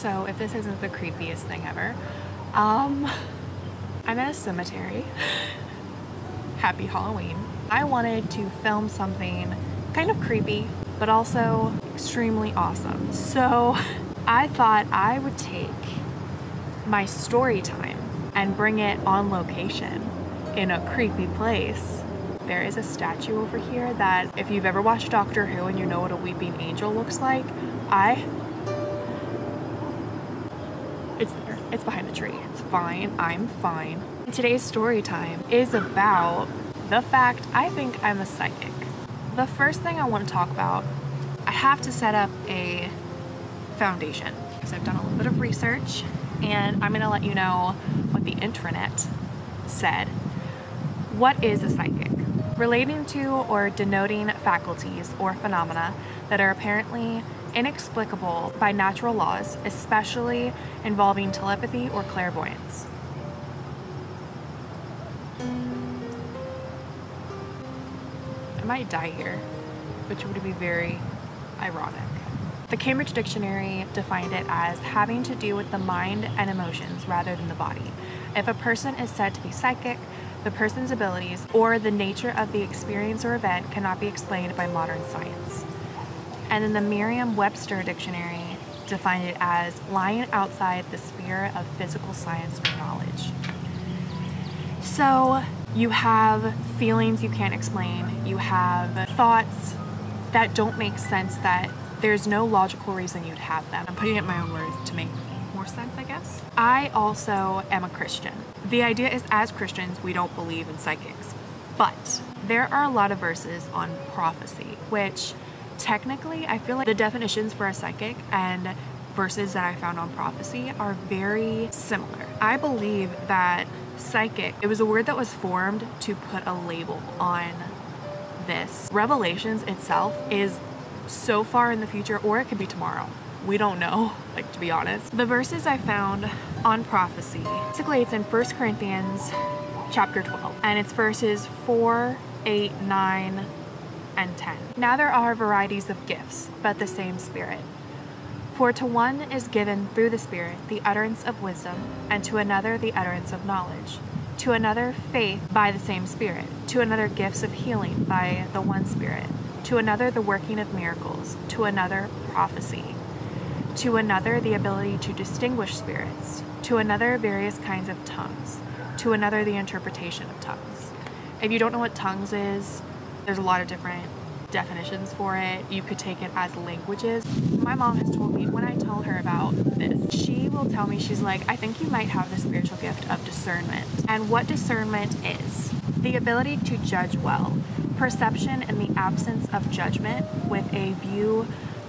So if this isn't the creepiest thing ever, I'm at a cemetery. Happy Halloween. I wanted to film something kind of creepy, but also extremely awesome. So I thought I would take my story time and bring it on location in a creepy place. There is a statue over here that, if you've ever watched Doctor Who and you know what a weeping angel looks like, it's there. It's behind the tree. It's fine. I'm fine. Today's story time is about the fact I think I'm a psychic. The first thing I want to talk about, I have to set up a foundation because I've done a little bit of research, and I'm going to let you know what the intranet said. What is a psychic? Relating to or denoting faculties or phenomena that are apparently inexplicable by natural laws, especially involving telepathy or clairvoyance. I might die here, which would be very ironic. The Cambridge Dictionary defined it as having to do with the mind and emotions rather than the body. If a person is said to be psychic, the person's abilities or the nature of the experience or event cannot be explained by modern science. And then the Merriam-Webster Dictionary defined it as lying outside the sphere of physical science or knowledge. So you have feelings you can't explain, you have thoughts that don't make sense, that there's no logical reason you'd have them. I'm putting it in my own words to make more sense, I guess. I also am a Christian. The idea is, as Christians, we don't believe in psychics, but there are a lot of verses on prophecy, which technically, I feel like the definitions for a psychic and verses that I found on prophecy are very similar. I believe that psychic, it was a word that was formed to put a label on this. Revelations itself is so far in the future, or it could be tomorrow. We don't know, like, to be honest. The verses I found on prophecy, basically it's in First Corinthians chapter 12, and it's verses 4, 8, 9, and 10. Now there are varieties of gifts, but the same Spirit. For to one is given through the Spirit the utterance of wisdom, and to another the utterance of knowledge, to another faith by the same Spirit, to another gifts of healing by the one Spirit, to another the working of miracles, to another prophecy, to another the ability to distinguish spirits, to another various kinds of tongues, to another the interpretation of tongues. If you don't know what tongues is, there's a lot of different definitions for it. You could take it as languages. My mom has told me, when I tell her about this, she will tell me, she's like, I think you might have the spiritual gift of discernment. And what discernment is? The ability to judge well, perception in the absence of judgment with a view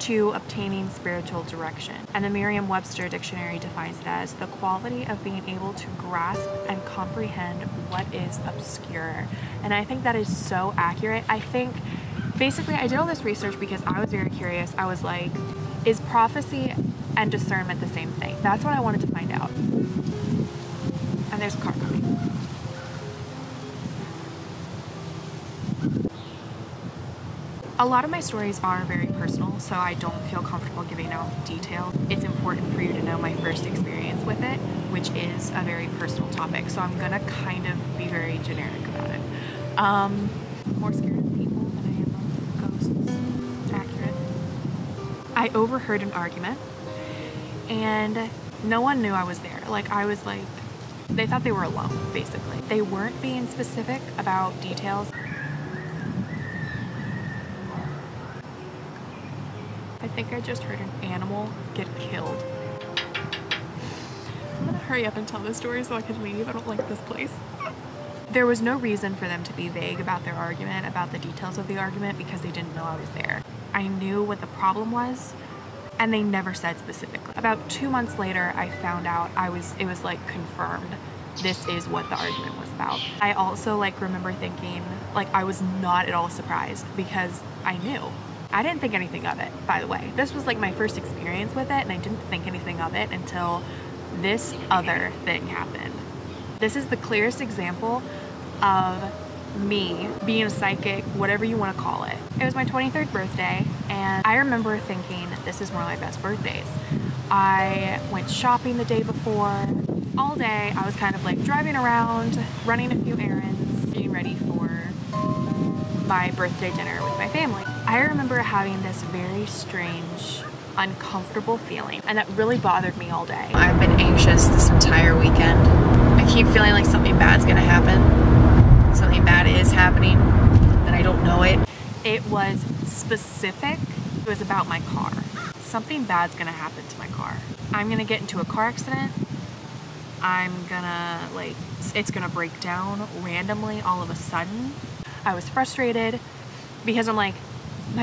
to obtaining spiritual direction. And the Merriam-Webster Dictionary defines it as the quality of being able to grasp and comprehend what is obscure. And I think that is so accurate. I think, basically, I did all this research because I was very curious. I was like, is prophecy and discernment the same thing? That's what I wanted to find out. And there's a car coming. A lot of my stories are very personal, so I don't feel comfortable giving out detail. It's important for you to know my first experience with it, which is a very personal topic, so I'm gonna kind of be very generic about it. More scared of people than I am of ghosts. Accurate. I overheard an argument, and no one knew I was there. Like, I was like, they thought they were alone, basically. They weren't being specific about details. I think I just heard an animal get killed. I'm gonna hurry up and tell this story so I can leave. I don't like this place. There was no reason for them to be vague about their argument, about the details of the argument, because they didn't know I was there. I knew what the problem was, and they never said specifically. About 2 months later, I found out it was like confirmed. This is what the argument was about. I also remember thinking, I was not at all surprised because I knew. I didn't think anything of it, by the way. This was my first experience with it, and I didn't think anything of it until this other thing happened. This is the clearest example of me being a psychic, whatever you want to call it. It was my 23rd birthday, and I remember thinking, this is one of my best birthdays. I went shopping the day before. All day I was kind of like driving around, running a few errands, getting ready for my birthday dinner with my family. I remember having this very strange, uncomfortable feeling, and that really bothered me all day. I've been anxious this entire weekend. I keep feeling like something bad's gonna happen. Something bad is happening, but I don't know it. It was specific. It was about my car. Something bad's gonna happen to my car. I'm gonna get into a car accident. I'm gonna, like, it's gonna break down randomly all of a sudden. I was frustrated because I'm like,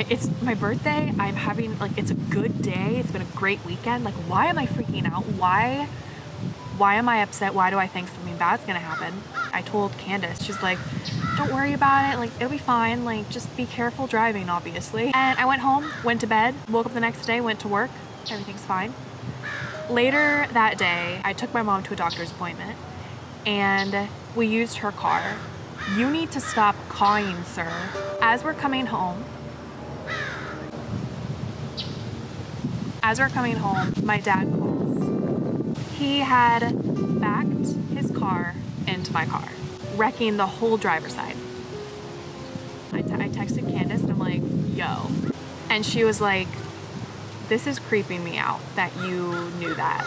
it's my birthday. I'm having, like, it's a good day. It's been a great weekend. Like, why am I freaking out? Why am I upset? Why do I think something bad's gonna happen? I told Candace, she's like, don't worry about it. Like, it'll be fine. Like, just be careful driving, obviously. And I went home, went to bed, woke up the next day, went to work. Everything's fine. Later that day, I took my mom to a doctor's appointment and we used her car. You need to stop cawing, sir. As we're coming home, my dad calls. He had backed his car into my car, wrecking the whole driver's side. I texted Candace and I'm like, yo. And she was like, this is creeping me out that you knew that.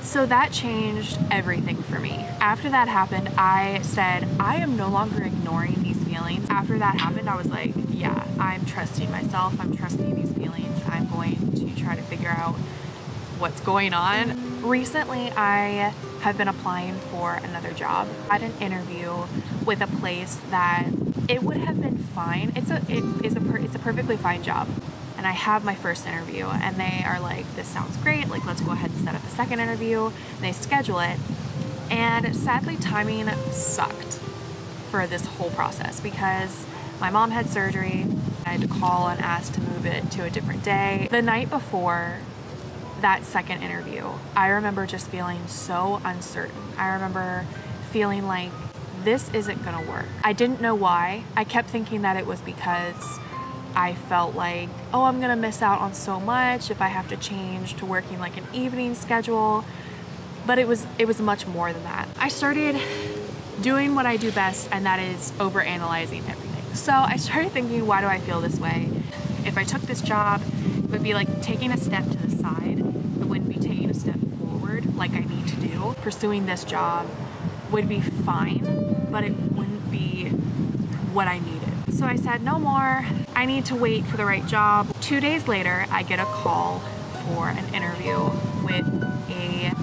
So that changed everything for me. After that happened, I said, I am no longer ignoring these feelings. After that happened, I was like, yeah, I'm trusting myself. I'm trusting these feelings. I'm going to try to figure out what's going on. Recently, I have been applying for another job. I had an interview with a place that it would have been fine. It's a perfectly fine job. And I have my first interview and they are like, this sounds great, like let's go ahead and set up a second interview, and they schedule it. And sadly, timing sucked for this whole process because my mom had surgery. I had to call and ask to move it to a different day. The night before that second interview, I remember just feeling so uncertain. I remember feeling like this isn't gonna work. I didn't know why. I kept thinking that it was because I felt like, oh, I'm gonna miss out on so much if I have to change to working like an evening schedule. But it was much more than that. I started doing what I do best, and that is overanalyzing everything. So I started thinking, why do I feel this way? If I took this job, it would be like taking a step to the side. It wouldn't be taking a step forward like I need to do. Pursuing this job would be fine, but it wouldn't be what I needed. So I said, no more. I need to wait for the right job. 2 days later, I get a call for an interview with a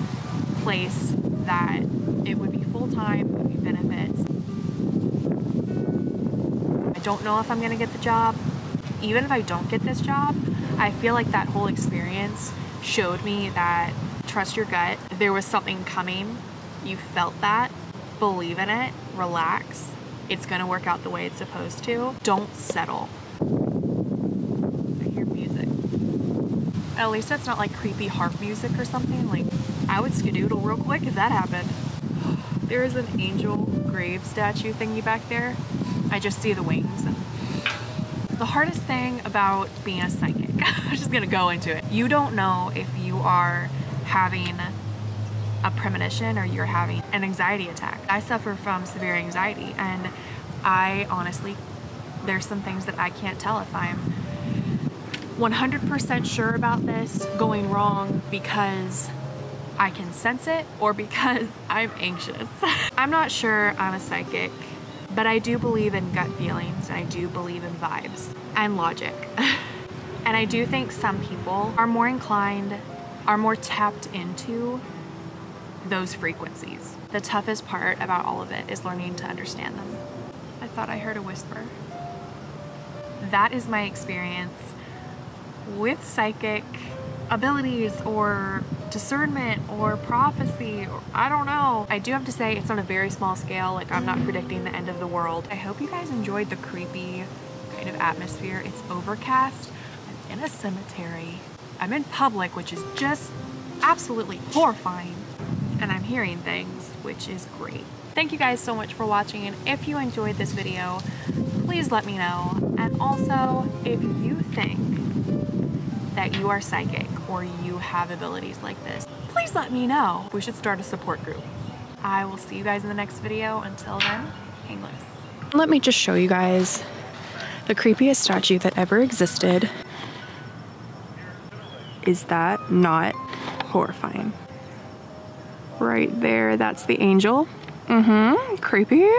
place that it would be full-time, would be benefits. I don't know if I'm gonna get the job. Even if I don't get this job, I feel like that whole experience showed me that trust your gut. There was something coming. You felt that. Believe in it. Relax. It's gonna work out the way it's supposed to. Don't settle. I hear music. At least that's not like creepy harp music or something. Like, I would skedoodle real quick if that happened. There is an angel grave statue thingy back there. I just see the wings. The hardest thing about being a psychic, I'm just gonna go into it. You don't know if you are having a premonition or you're having an anxiety attack. I suffer from severe anxiety, and I honestly, there's some things that I can't tell if I'm 100% sure about this going wrong because I can sense it or because I'm anxious. I'm not sure I'm a psychic, but I do believe in gut feelings, and I do believe in vibes and logic. And I do think some people are more inclined, are more tapped into those frequencies. The toughest part about all of it is learning to understand them. I thought I heard a whisper. That is my experience with psychic abilities or discernment or prophecy. I don't know. I do have to say it's on a very small scale. Like, I'm not predicting the end of the world. I hope you guys enjoyed the creepy kind of atmosphere. It's overcast. I'm in a cemetery. I'm in public, which is just absolutely horrifying. And I'm hearing things, which is great. Thank you guys so much for watching, and if you enjoyed this video, please let me know. And also, if you think that you are psychic or you have abilities like this, please let me know. We should start a support group. I will see you guys in the next video. Until then, hang loose. Let me just show you guys the creepiest statue that ever existed. Is that not horrifying? Right there, that's the angel. Mm-hmm, creepy.